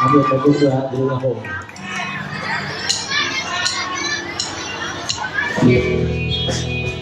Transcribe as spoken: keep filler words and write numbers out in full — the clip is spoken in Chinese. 然后陈公司还留在后面。